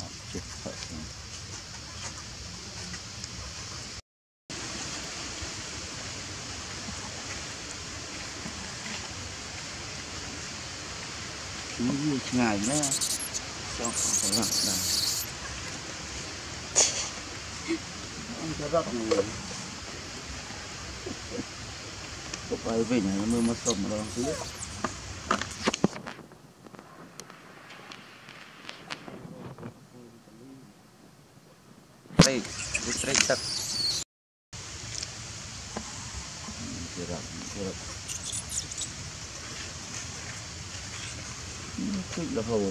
I'll just put some. Như ngày nữa cho phải làm là ăn cho rất nhiều có phải về nhà mưa mất sông mà đâu chứ đây đi trách thật chưa. Take the hole.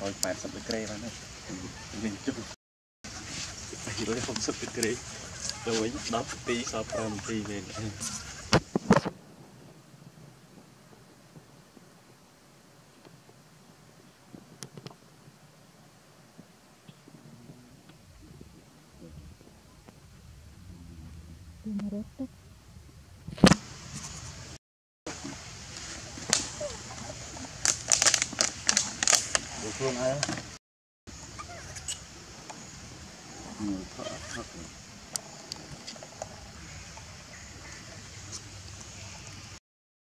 Rồi phải sập cái này mình chụp thì nó không sập cái rồi đắp tí sao làm gì mình luôn ấy, người thợ thật.